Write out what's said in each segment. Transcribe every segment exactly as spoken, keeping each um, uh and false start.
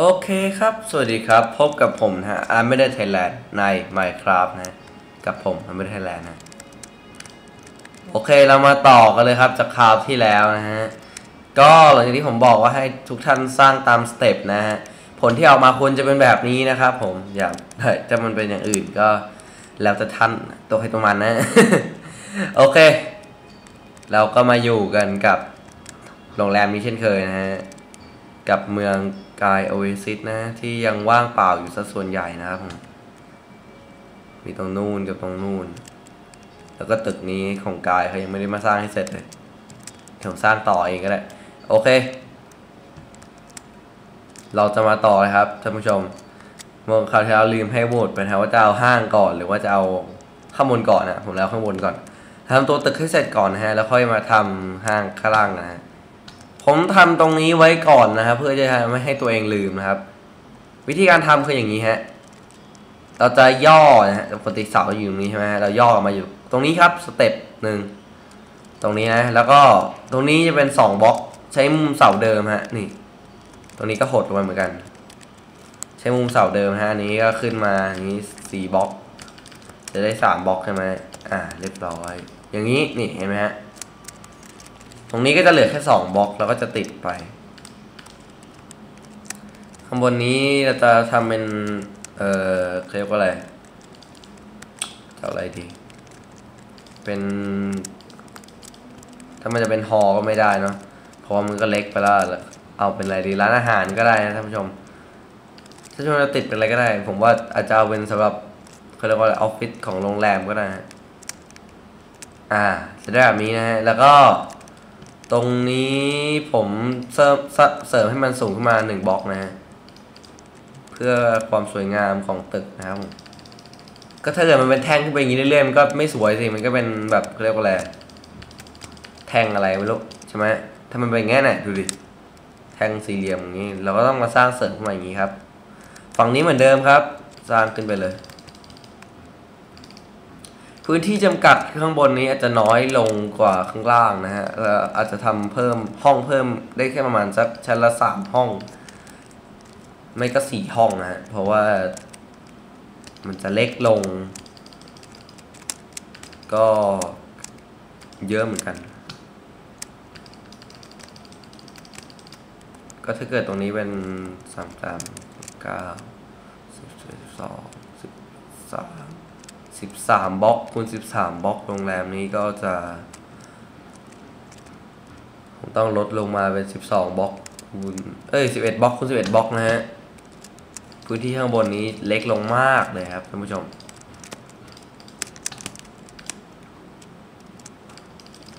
โอเคครับสวัสดีครับพบกับผมนะฮะอาร์มไม่ได้ไทยแลนด์ใน Minecraft นะกับผมอาร์มไม่ได้ไทยแลนด์นะโอเคเรามาต่อกันเลยครับจากคราวที่แล้วนะฮะก็หลังจากที่ผมบอกว่าให้ทุกท่านสร้างตามสเต็ปนะฮะผลที่ออกมาควรจะเป็นแบบนี้นะครับผมอย่าถ้ามันเป็นอย่างอื่นก็แล้วแต่ท่านตัวใครตัวมันนะ โอเคเราก็มาอยู่กันกับโรงแรมนี้เช่นเคยนะฮะกับเมืองกายโอเอซิสนะที่ยังว่างเปล่าอยู่ซะส่วนใหญ่นะครับผมมีตรงนู่นกับตรงนู่นแล้วก็ตึกนี้ของกายเขายังไม่ได้มาสร้างให้เสร็จเลยเดี๋ยวสร้างต่อเองก็ได้โอเคเราจะมาต่อเลยครับท่านผู้ชมเมื่อคราวที่แล้วลืมให้โหวตไปนะว่าจะเอาห้างก่อนหรือว่าจะเอาข้างบนก่อนนะผมแล้วข้างบนก่อนทำตัวตึกให้เสร็จก่อนนะฮะแล้วค่อยมาทำห้างข้างล่างนะฮะผมทำตรงนี้ไว้ก่อนนะครับเพื่อจะไม่ให้ตัวเองลืมนะครับวิธีการทำคืออย่างนี้ฮะเราจะย่อนะฮะปกติเสาอยู่ตรงนี้ใช่ไหมเราย่อออกมาอยู่ตรงนี้ครับสเต็ปหนึ่งตรงนี้นะแล้วก็ตรงนี้จะเป็นสองบล็อกใช้มุมเสาเดิมฮะนี่ตรงนี้ก็หดลงไปเหมือนกันใช้มุมเสาเดิมฮะอันนี้ก็ขึ้นมาอย่างนี้สี่บล็อกจะได้สามบล็อกใช่ไหมอ่าเรียบร้อยอย่างนี้นี่เห็นไหมฮะตรงนี้ก็จะเหลือแค่สองบล็อกแล้วก็จะติดไปข้างบนนี้เราจะทำเป็นเอ่อเรียกว่าอะไรจะอะไรดีเป็นถ้ามันจะเป็นฮอลก็ไม่ได้เนาะเพราะมันก็เล็กไปแล้วเอาเป็นอะไรดีร้านอาหารก็ได้นะท่านผู้ชมท่านผู้ชมจะติดเป็นอะไรก็ได้ผมว่าอาจจะเอาเป็นสำหรับเขาเรียกว่าออฟฟิศของโรงแรมก็ได้อ่าจะได้แบบนี้นะฮะแล้วก็ตรงนี้ผมเสริมเสริมให้มันสูงขึ้นมาหนึ่งบล็อกนะฮะเพื่อความสวยงามของตึกนะครับผมก็ถ้าเกิดมันเป็นแท่งขึ้นไปอย่างนี้เรื่อยๆมันก็ไม่สวยสิมันก็เป็นแบบเรียกว่าอะไรแท่งอะไรไม่รู้ใช่ไหมถ้ามันเป็นอย่างนี้เนี่ยดูดิแท่งสี่เหลี่ยมอย่างนี้เราก็ต้องมาสร้างเสริมขึ้นมาอย่างนี้ครับฝั่งนี้เหมือนเดิมครับสร้างขึ้นไปเลยพื้นที่จำกัดข้างบนนี้อาจจะน้อยลงกว่าข้างล่างนะฮะอาจจะทำเพิ่มห้องเพิ่มได้แค่ประมาณสักชั้นละสามห้องไม่ก็สี่ห้องนะฮะเพราะว่ามันจะเล็กลงก็เยอะเหมือนกันก็ถ้าเกิดตรงนี้เป็นสามสามเก้าสิบสองสิบสามสิบสามบล็อกคูณสิบสามบล็อกโรงแรมนี้ก็จะผมต้องลดลงมาเป็นสิบสองบล็อกคูณเอ้ยสิบเอ็ดบล็อกคูณสิบเอ็ดบล็อกนะฮะพื้นที่ข้างบนนี้เล็กลงมากเลยครับท่านผู้ชม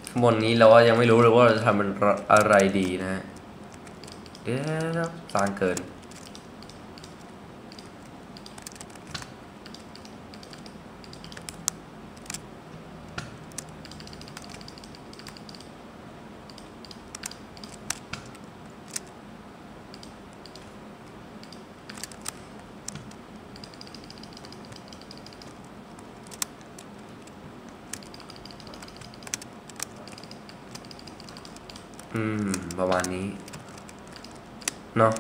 ข้างบนนี้เราก็ยังไม่รู้เลยว่าเราจะทำเป็นอะไรดีนะฮะเดี๋ยวสร้างเกินอืมประมาณนี้เนาะ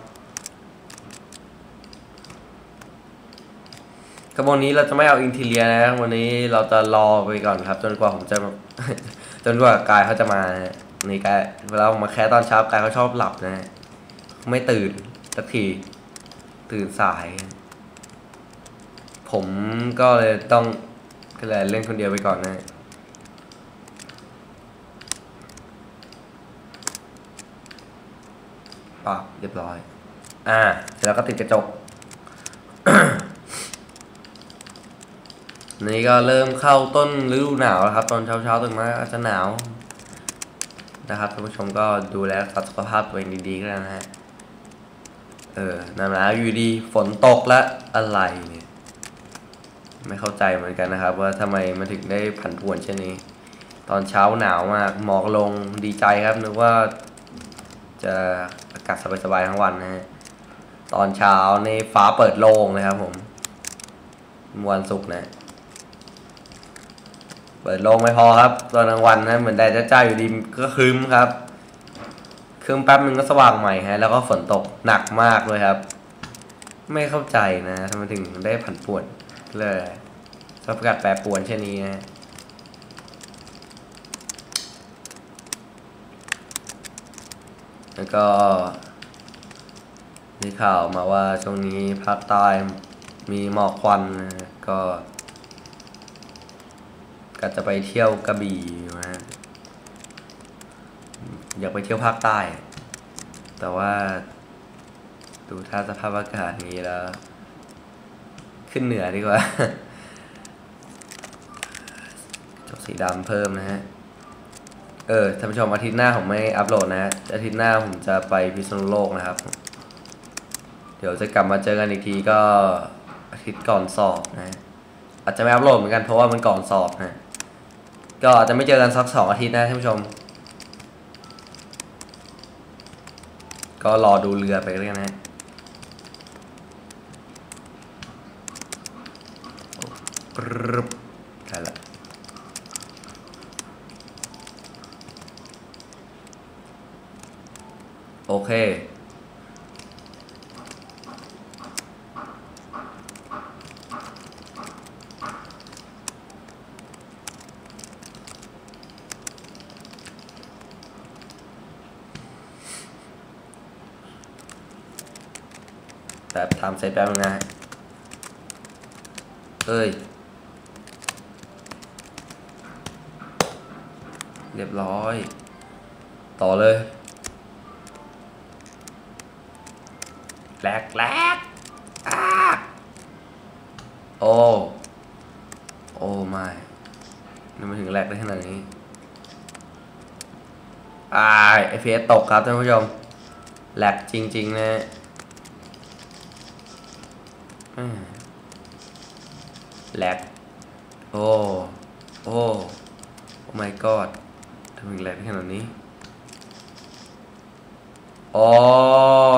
กระบวนนี้เราจะไม่เอาอินทีเรียนะวันนี้เราจะรอไปก่อนครับจนกว่าผมจะ จนกว่ากายเขาจะมานะนี่กายเวลามาแค่ตอนเช้ากายเขาชอบหลับนะไม่ตื่นสักทีตื่นสายผมก็เลยต้องก็เลยเล่นคนเดียวไปก่อนนะเรียบร้อยอ่าแล้วก็ติดกระจก นี่ก็เริ่มเข้าต้นฤดูหนาวแล้วครับตอนเช้าๆตื่นมาอาจจะหนาวนะครับท่านผู้ชมก็ดูแลสุขภาพตัวเองดีๆก็แล้วนะฮะเออหนาวอยู่ดีฝนตกและอะไรเนี่ยไม่เข้าใจเหมือนกันนะครับว่าทำไมมันถึงได้ผันผวนเช่นนี้ตอนเช้าหนาวมากหมอกลงดีใจครับนึกว่าจะอากาศสบายๆทั้งวันนะฮะตอนเช้าในฟ้าเปิดโล่งนะครับผมวันศุกร์นะเปิดโล่งไม่พอครับตอนกลางวันนะเหมือนแดดจ้าๆอยู่ดีก็ครึ้มครับครึ้มแป๊บนึงก็สว่างใหม่ฮะแล้วก็ฝนตกหนักมากเลยครับ ไม่เข้าใจนะทำไมถึงได้ผันป่วนเลยสภาพอากาศแปรปรวนเช่นนี้นะแล้วก็มีข่าวมาว่าช่วงนี้ภาคใต้มีหมอกควันนะก็ก็จะไปเที่ยวกระบี่นะอยากไปเที่ยวภาคใต้แต่ว่าดูท่าสภาพอากาศนี้แล้วขึ้นเหนือดีกว่าจบสีดำเพิ่มนะฮะเออท่านผู้ชมอาทิตย์หน้าผมไม่อัพโหลดนะฮะอาทิตย์หน้าผมจะไปพิษณุโลกนะครับเดี๋ยวจะกลับมาเจอกันอีกทีก็อาทิตย์ก่อนสอบนะอาจจะไม่อัพโหลดเหมือนกันเพราะว่ามันก่อนสอบนะก็อาจจะไม่เจอกันสักสองอาทิตย์นะท่านผู้ชมก็รอดูเรือไปเรื่อยนะปรึบได้ละโอเคแบบทำเสร็จแป๊บนึงนะเอ้ยเรียบร้อยต่อเลยแลกแลกโอ้โอ้ไม่นี่มันถึงแลกได้ขนาดนี้อ่าไอเฟสตกครับท่านผู้ชมแลกจริงๆนะแลกโอ้โอ้โอ้ my god ทำไมแลกขนาดนี้อ๋อ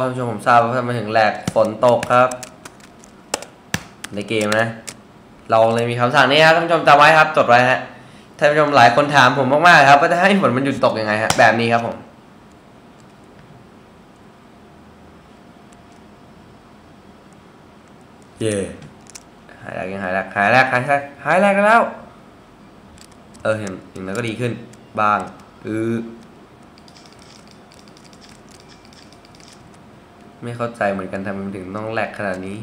ท่านผู้ชมผมทราบว่าทำไมถึงแลกฝนตกครับในเกมนะเราเลยมีคำสั่งนี้ครับท่านผู้ชมจำไว้ครับจดไว้ฮะท่านผู้ชมหลายคนถามผมมากๆครับว่าจะให้ฝนมันหยุดตกยังไงฮะแบบนี้ครับผมเย่หายแรกยังหายแรกหายแรกหายแรกหายแรกกันแล้วเออเห็นอย่างนั้นก็ดีขึ้นบ้างอือไม่เข้าใจเหมือนกันทำไมถึงต้องแหลกขนาดนี้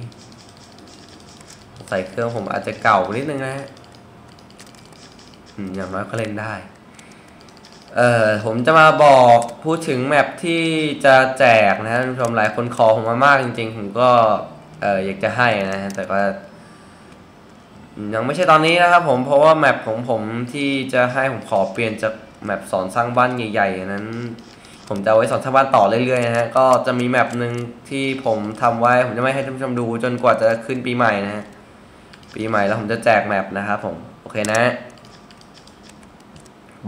ใส่เครื่องผมอาจจะเก่านิดนึงนะฮะอย่างน้อยก็เล่นได้เออผมจะมาบอกพูดถึงแมปที่จะแจกนะท่านผู้ชมหลายคนขอผมมามากจริงๆผมก็เอออยากจะให้นะแต่ก็ยังไม่ใช่ตอนนี้นะครับผมเพราะว่าแมปของผมที่จะให้ผมขอเปลี่ยนจากแมปสอนสร้างบ้านใหญ่ๆนั้นผมจะเอาไว้สอนสร้างบ้านต่อเรื่อยๆนะฮะก็จะมีแมปหนึ่งที่ผมทำไว้ผมจะไม่ให้ท่านผู้ชมดูจนกว่าจะขึ้นปีใหม่นะฮะปีใหม่แล้วผมจะแจกแมปนะครับผมโอเคนะ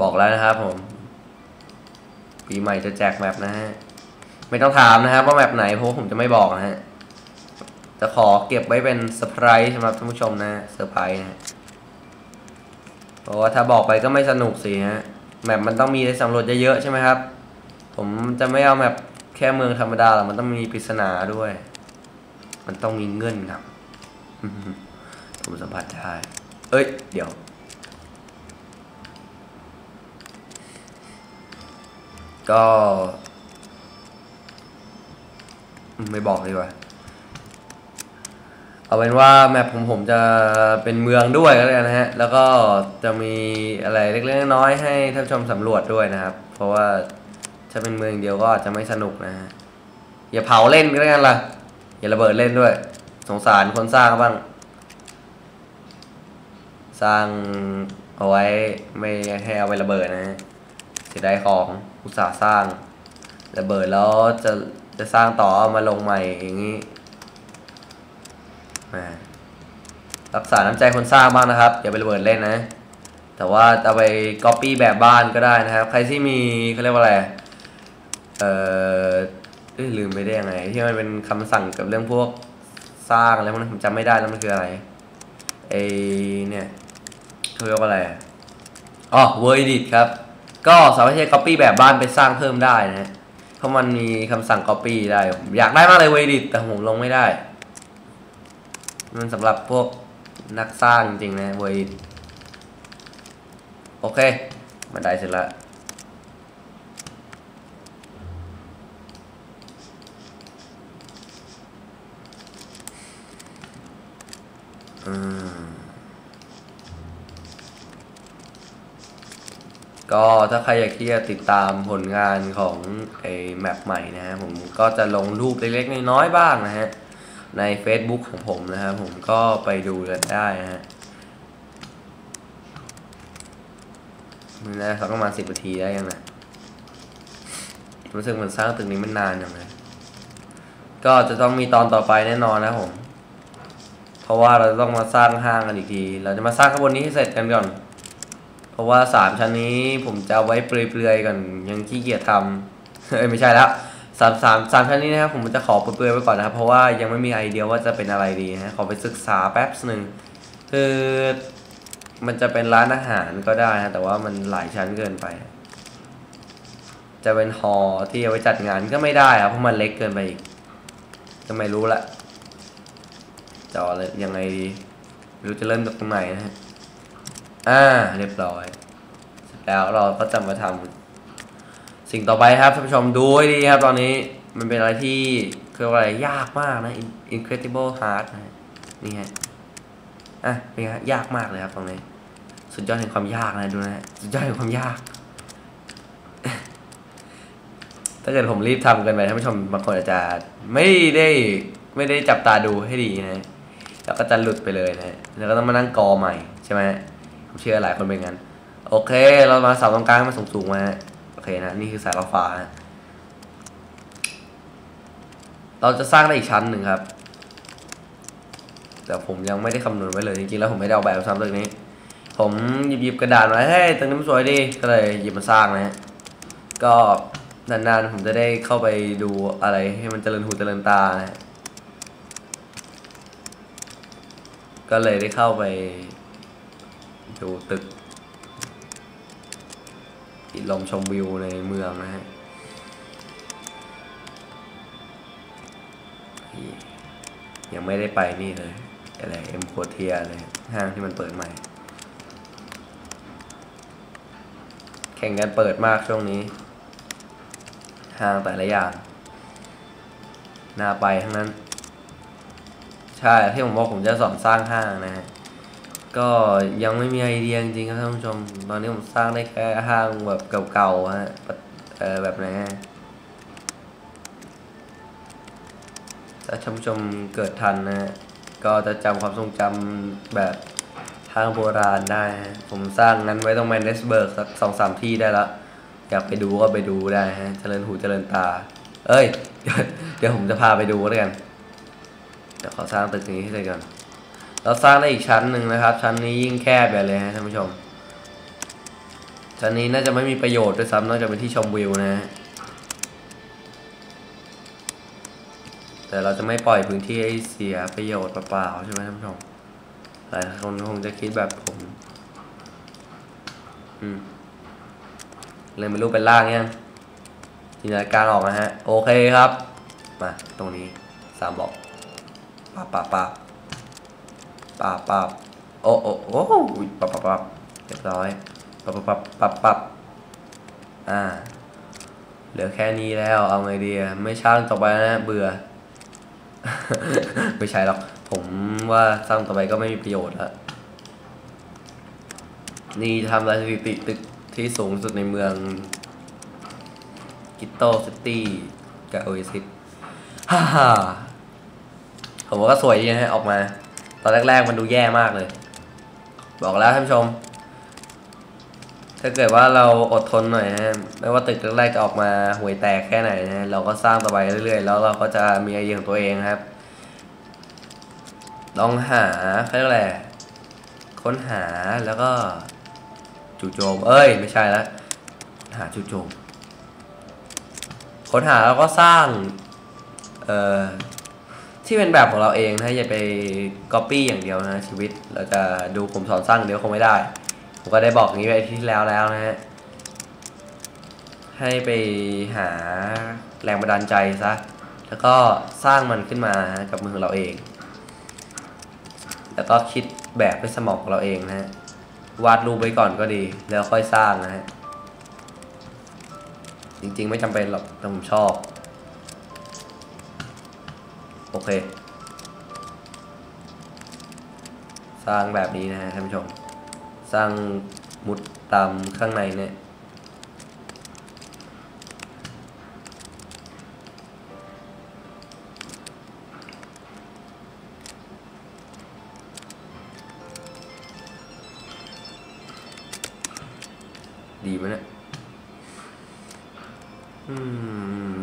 บอกแล้วนะครับผมปีใหม่จะแจกแมปนะฮะไม่ต้องถามนะครับว่าแมปไหนเพราะผมจะไม่บอกนะฮะจะขอเก็บไว้เป็นเซอร์ไพรส์สำหรับท่านผู้ชมนะเซอร์ไพรส์นะเพราะว่าถ้าบอกไปก็ไม่สนุกสิฮะแมปมันต้องมีได้สำรวจเยอะๆใช่ไหมครับผมจะไม่เอาแมปแค่เมืองธรรมดาหรอกมันต้องมีปริศนาด้วยมันต้องมีเงื่อนครับ ผมสัมผัสได้เอ้ยเดี๋ยวก็ไม่บอกดีกว่าเอาเป็นว่าแมปผมผมจะเป็นเมืองด้วยก็แล้วนะฮะแล้วก็จะมีอะไรเล็กๆน้อยๆให้ท่านผู้ชมสำรวจด้วยนะครับเพราะว่าถ้าเป็นเมืองเดียวก็อาจจะไม่สนุกนะฮะอย่าเผาเล่นก็แล้วกันล่ะอย่าระเบิดเล่นด้วยสงสารคนสร้างบ้างสร้างเอาไว้ไม่ให้เอาไประเบิดนะฮะเสียดายของอุตสาห์สร้างระเบิดแล้วจะจะสร้างต่อมาลงใหม่อย่างนี้รักษาน้ำใจคนสร้างบ้างนะครับอย่าไประเบิดเล่นนะแต่ว่าจะไปก๊อปปี้แบบบ้านก็ได้นะครับใครที่มีเขาเรียกว่าอะไรเออลืมไปได้ยังไงที่มันเป็นคำสั่งกับเรื่องพวกสร้างอะไรพวกนั้นผมจำไม่ได้แล้วมันคืออะไรไอเนี่ยเขาเรียกว่าอะไรอ๋อเวอร์ดิทครับก็สามารถที่จะก๊อปปี้แบบบ้านไปสร้างเพิ่มได้นะเพราะมันมีคำสั่งก๊อปปี้ได้อยากได้มากเลยเวอร์ดิทแต่ผมลงไม่ได้ มันสำหรับพวกนักสร้างจริงๆนะเว้ยโอเคมาได้เสร็จละก็ถ้าใครอยากที่จะติดตามผลงานของไอ้แมปใหม่นะฮะผมก็จะลงรูปเล็กๆน้อยๆบ้างนะฮะใน Facebook ของผมนะครับผมก็ไปดูกันได้นะฮะมันน่าจะประมาณสิบนาทีได้ยังนะรู้สึกเหมือนสร้างตึกนี้มันนานอย่างไรก็จะต้องมีตอนต่อไปแน่นอนนะผมเพราะว่าเราต้องมาสร้างห้างกันอีกทีเราจะมาสร้างข้างบนนี้ให้เสร็จกันก่อนเพราะว่าสามชั้นนี้ผมจะไว้เปลือยๆก่อนยังขี้เกียจทำเอ้ยไม่ใช่แล้วสามสามสามชั้นนี้นะครับผมจะขอเปลือยๆไว้ก่อนนะครับเพราะว่ายังไม่มีไอเดียว่าจะเป็นอะไรดีนะขอไปศึกษาแป๊บนึงคือมันจะเป็นร้านอาหารก็ได้นะแต่ว่ามันหลายชั้นเกินไปจะเป็นฮอลล์ที่เอาไว้จัดงานก็ไม่ได้ครับเพราะมันเล็กเกินไปอีกก็ไม่รู้ละจะอะไรยังไงดีไม่รู้จะเริ่มจากตรงไหนนะฮะอ่าเรียบร้อยเสร็จแล้วเราก็จะมาทำสิ่งต่อไปครับท่านผู้ชมดูให้ดีครับตอนนี้มันเป็นอะไรที่คืออะไรยากมากนะ incredible hard นะนี่ฮะอ่ะเป็นฮะยากมากเลยครับตรงนี้สุดยอดแห่งความยากนะดูนะสุดยอดแห่งความยาก ถ้าเกิดผมรีบทำกันไปท่านผู้ชมบางคนอาจจะไม่ได้ไม่ได้จับตาดูให้ดีนะแล้วก็จะหลุดไปเลยนะแล้วก็ต้องมานั่งกอใหม่ใช่ไหมผมเชื่อหลายคนเป็นงั้นโอเคเรามาเสาตรงกลางมาสูงๆมาโอเคนะนี่คือสายรถไฟฟ้านะเราจะสร้างได้อีกชั้นหนึ่งครับแต่ผมยังไม่ได้คำนวณไว้เลยจริงๆแล้วผมไม่ได้เอาแบบซ้ำตรงนี้ผมหยิบหยิบกระดาษมาเฮ้ยตรงนี้มันสวยดีก็เลยหยิบมาสร้างนะก็นานๆผมจะได้เข้าไปดูอะไรให้มันเจริญหูเจริญตานะก็เลยได้เข้าไปดูตึกติดลมชมวิวในเมืองนะฮะยังไม่ได้ไปนี่เลยอะไรเอ็มโคเทียเลยห้างที่มันเปิดใหม่แข่งกันเปิดมากช่วงนี้ห้างแต่ละอย่างน่าไปทั้งนั้นใช่ที่ผมบอกผมจะสอนสร้างห้างนะฮะก็ยังไม่มีไอเดียจริงๆครับท่านผู้ชมตอนนี้ผมสร้างได้แค่ห้างแบบเก่าๆฮะเออแบบไหนฮะถ้าท่านผู้ชมเกิดทันนะฮะก็จะจำความทรงจำแบบห้างโบราณได้ฮะผมสร้างนั้นไว้ตรงแมนเดสเบิร์กสักสองสามที่ได้ละอยากไปดูก็ไปดูได้ฮะเจริญหูเจริญตาเอ้ยเดี๋ยวผมจะพาไปดูแล้วกันเดี๋ยวขอสร้างตึกนี้ให้เลยก่อนเราสร้างได้อีกชั้นหนึ่งนะครับชั้นนี้ยิ่งแคบไปเลยฮะท่านผู้ชมชั้นนี้น่าจะไม่มีประโยชน์ด้วยซ้ำนอกจากเป็นที่ชมวิวนะฮะแต่เราจะไม่ปล่อยพื้นที่ให้เสียประโยชน์เปล่าๆใช่ไหมท่านผู้ชมหลายคนคงจะคิดแบบผมอืมเลยเป็นรูปเป็นร่างยังจินตนาการออกนะฮะโอเคครับมาตรงนี้สามบอกปาปาปาปาปาโอ้โอ้โอ้ปาปาปาเรียบร้อยปาปาปาปาปาอ่าเหลือแค่นี้แล้วเอาไงดีไม่สร้างต่อไปนะเบื่อ ไม่ใช่หรอกผมว่าสร้างต่อไปก็ไม่มีประโยชน์ละนี่ทำลายสถิติตึกที่สูงสุดในเมืองกิตโตซิตี้กับโอเอซิสฮ่าฮ่าผมว่าก็สวยดีนะฮะออกมาตอนแรกๆมันดูแย่มากเลยบอกแล้วท่านผู้ชมถ้าเกิดว่าเราอดทนหน่อยนะไม่ว่าตึกแรกๆจะออกมาห่วยแตกแค่ไหนนะเราก็สร้างต่อไปเรื่อยๆแล้วเราก็จะมีไอเดียของตัวเองครับลองหาเขาเรียกอะไรค้นหาแล้วก็จู่โจมเอ้ยไม่ใช่ละหาจู่โจมค้นหาแล้วก็สร้างเอ่อที่เป็นแบบของเราเองนะอย่าไป copy อย่างเดียวนะชีวิตเราจะดูผมสอนสร้างเดียวคงไม่ได้ผมก็ได้บอกอย่างนี้ไปที่แล้วแล้วนะฮะให้ไปหาแรงบันดาลใจซะแล้วก็สร้างมันขึ้นมากับมือของเราเอง แล้วก็คิดแบบด้วยสมองของเราเองนะฮะวาดรูปไว้ก่อนก็ดีแล้วค่อยสร้างนะฮะจริงๆไม่จำเป็นหรอกแต่ผมชอบโอเคสร้างแบบนี้นะฮะท่านผู้ชมสร้างมุดตามข้างในเนี่ยดีไหมเนี่ยอืม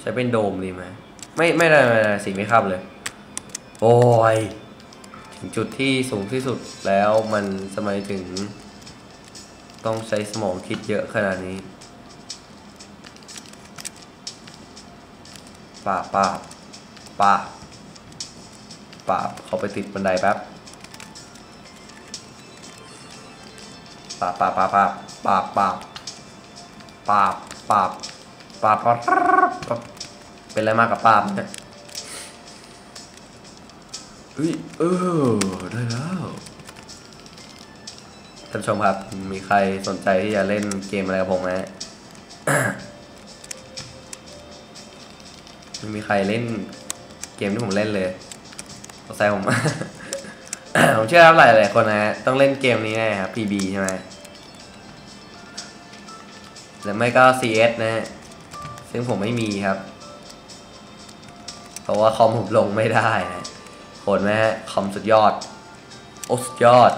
ใช้เป็นโดมดีไหมไม่ไม่ได้ไม่ได้สีไม่เข้าเลยโอ้ยถึงจุดที่สูงที่สุดแล้วมันทำไมถึงต้องใช้สมองคิดเยอะขนาดนี้ป่าป่าป่าป่าเขาไปติดบันไดแป๊บป่าป่าป่าป่าป่าป่าป่าป่าป่าเป็นอะไรมากกับป่าเนี่ยเฮ้ยเออได้แล้วท่านผู้ชมครับมีใครสนใจที่จะเล่นเกมอะไรกับผมไหม มีใครเล่นเกมที่ผมเล่นเลยสนใจผม ผมเชื่อว่าหลายหลายคนนะต้องเล่นเกมนี้แน่ครับ พี บี ใช่ไหมหรือไม่ก็ ซี เอส นะฮะซึ่งผมไม่มีครับเพราะว่าคอมผมลงไม่ได้นะโหดไหมฮะคอมสุดยอดโอ้สุดยอด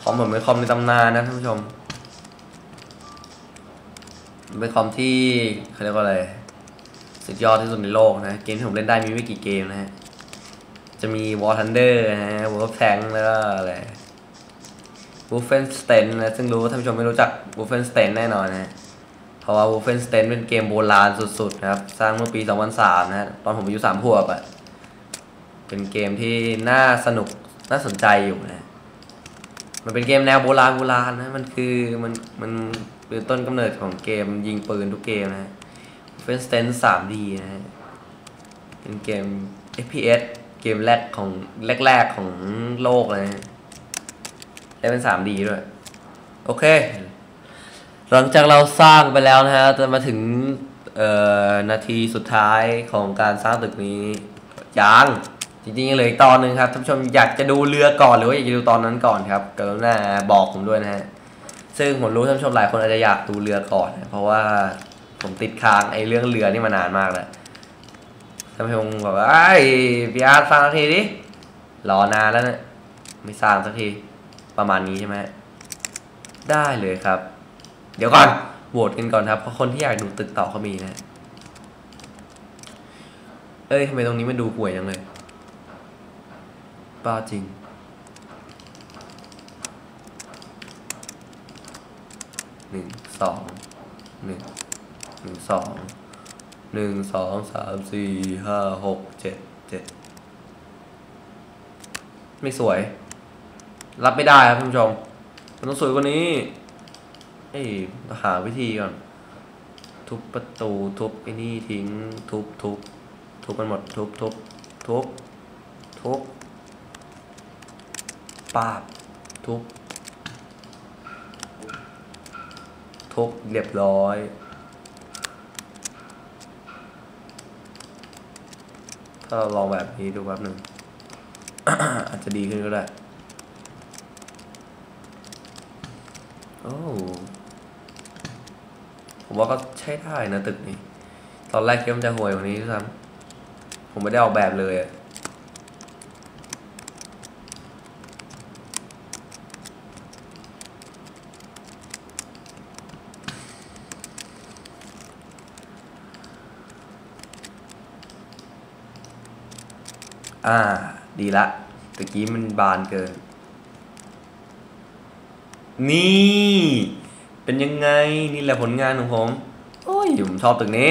คอมเหมือนเป็นคอมในตำนานนะท่านผู้ชมเป็นคอมที่เขาเรียกว่าอะไรสุดยอดที่สุดในโลกนะเกมที่ผมเล่นได้มีไม่กี่เกมนะฮะจะมี War Thunder นะฮะ World Tank แล้วก็อะไร Wolfenstein นะซึ่งรู้ท่านผู้ชมไม่รู้จัก Wolfenstein แน่นอนนะเพราะว่า Wolfenstein เป็นเกมโบราณสุดๆนะครับสร้างเมื่อปีสองพันสามนะฮะตอนผมอายุสามขวบอ่ะเป็นเกมที่น่าสนุกน่าสนใจอยู่นะมันเป็นเกมแนวโบราณโบราณนะมันคือมันมันเป็นต้นกำเนิดของเกมยิงปืนทุกเกมนะ Wolfenstein ทรีดี นะฮะเป็นเกม เอฟ พี เอสเกมแรกของแรกๆของโลกเลยนะได้เป็น ทรีดี ด้วยโอเคหลังจากเราสร้างไปแล้วนะฮะจะมาถึงเอ่อนาทีสุดท้ายของการสร้างตึกนี้ยังจริงๆยังเหลืออีกตอนหนึ่งครับท่านผู้ชมอยากจะดูเรือก่อนหรือว่าอยากจะดูตอนนั้นก่อนครับกรุณาบอกผมด้วยนะฮะซึ่งผมรู้ท่านผู้ชมหลายคนอาจจะอยากดูเรือก่อนนะเพราะว่าผมติดค้างไอ้เรื่องเรือนี่มานานมากแล้วท่านผู้ชมบอกว่าไอ้พี่อาร์ตสร้างสักทีดิรอนานแล้วนะไม่สร้างสักทีประมาณนี้ใช่ไหมได้เลยครับเดี๋ยวก่อนโหวตกันก่อนครับเพราะคนที่อยากดูตึกต่อเขามีนะเอ้ยทำไมตรงนี้มันดูป่วยจังเลยบ้าจริงหนึ่งสองหนึ่งหนึ่งสองหนึ่งสองสามสี่ห้าหกเจ็ดเจ็ดไม่สวยรับไม่ได้ครับท่านผู้ชมมันต้องสวยกว่านี้เอ้ยหาวิธีก่อนทุบประตูทุบไอ้นี่ทิ้งทุบทุบทุบมันหมดทุบทุบทุบทุบปาบทุบทุบเรียบร้อยถ้าเราลองแบบนี้ดูแป๊บหนึ่ง อาจจะดีขึ้นก็ได้โอ้ผมว่าก็ใช้ได้นะตึกนี้ตอนแรกคิดว่าจะห่วยกว่านี้ด้วยซ้ำผมไม่ได้ออกแบบเลยอะอ่าดีละตะกี้มันบานเกินนี่เป็นยังไงนี่แหละผลงานของผมโอ้ยผมชอบตึกนี้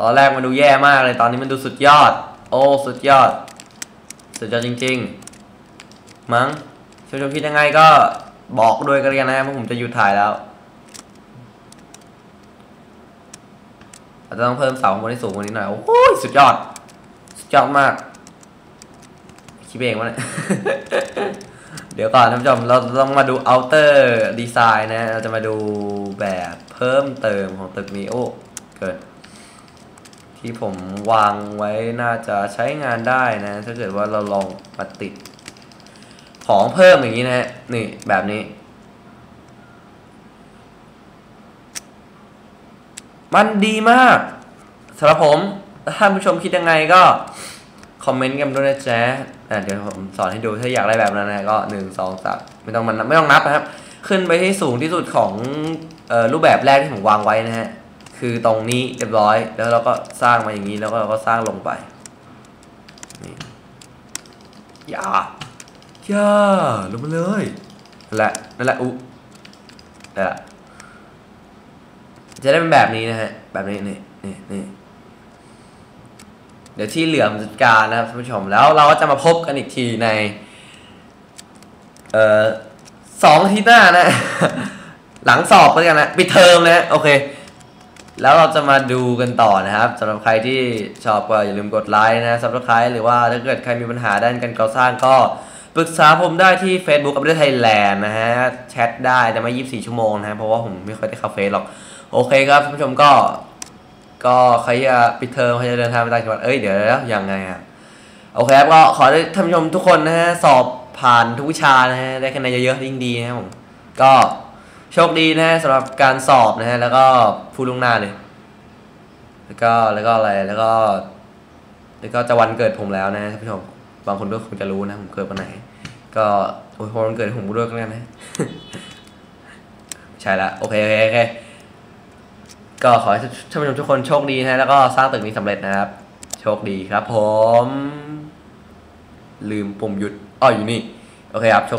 ตอนแรกมันดูแย่มากเลยตอนนี้มันดูสุดยอดโอ้สุดยอดสุดยอดจริงๆมั้งชมชมคิดยังไงก็บอกด้วยกันนะเพราะผมจะหยุดถ่ายแล้วอาจจะต้องเพิ่มเสาบนที่สูงกว่านี้หน่อยโอ้ยสุดยอด ยากมากคิดเองว่าเนี่ย เดี๋ยวก่อนท่านผู้ชมเราต้องมาดูเอาเตอร์ดีไซน์นะเราจะมาดูแบบเพิ่มเติมของตึกนี้โอ้เกิดที่ผมวางไว้น่าจะใช้งานได้นะถ้าเกิดว่าเราลองมาติดของเพิ่มอย่างนี้นะฮะนี่แบบนี้มันดีมากสำหรับผมท่านผู้ชมคิดยังไงก็คอมเมนต์กันด้วยนะจ๊ะอ่ะเดี๋ยวผมสอนให้ดูถ้าอยากได้แบบนั้นนะก็หนึ่งสองสามไม่ต้องมันไม่ต้องนับนะครับขึ้นไปที่สูงที่สุดของเอ่อรูปแบบแรกที่ผมวางไว้นะฮะคือตรงนี้เรียบร้อยแล้วเราก็สร้างมาอย่างนี้แล้วก็เราก็สร้างลงไปนี่อย่าอย่าลงมาเลยนั่นแหละนั่นแหละอุ๊นั่นแหละจะได้เป็นแบบนี้นะฮะแบบนี้นี่นี่นี่เดี๋ยวที่เหลือจัดการนะครับท่านผู้ชมแล้วเราก็จะมาพบกันอีกทีในเอ่อสองอาทิตย์หน้านะ หลังสอบก็แล้วกันนะปิดเทอมนะโอเคแล้วเราจะมาดูกันต่อนะครับสำหรับใครที่ชอบก็อย่าลืมกดไลค์นะซับสไครบ์หรือว่าถ้าเกิดใครมีปัญหาด้านการก่อสร้างก็ปรึกษาผมได้ที่ Facebook อัปเดตไทยแลนด์นะฮะแชทได้แต่ไม่ยี่สิบสี่ชั่วโมงนะเพราะว่าผมไม่ค่อยได้เข้าเฟซหรอกโอเคครับท่านผู้ชมก็ก็ใครจะปิดเทอมใครจะเดินทางไปต่างจังหวัดเอ้ยเดี๋ยวแล้วยังไงอ่ะโอเคครับก็ขอให้ท่านผู้ชมทุกคนนะฮะสอบผ่านทุกวิชานะฮะได้คะแนนเยอะๆยิ่งดีนะผมก็โชคดีนะสำหรับการสอบนะฮะแล้วก็พูดล่วงหน้าเลยแล้วก็แล้วก็อะไรแล้วก็แล้วก็จะวันเกิดผมแล้วนะท่านผู้ชมบางคนก็คงจะรู้นะผมเกิดวันไหนก็โอ้ยพอวันเกิดผมด้วยกันนะใช่ละโอเคโอเคโอเคก็ขอให้ท่านผู้ชมทุกคนโชคดีนะแล้วก็สร้างตึกนี้สำเร็จนะครับโชคดีครับผมลืมปุ่มหยุดอ้ออยู่นี่โอเคครับ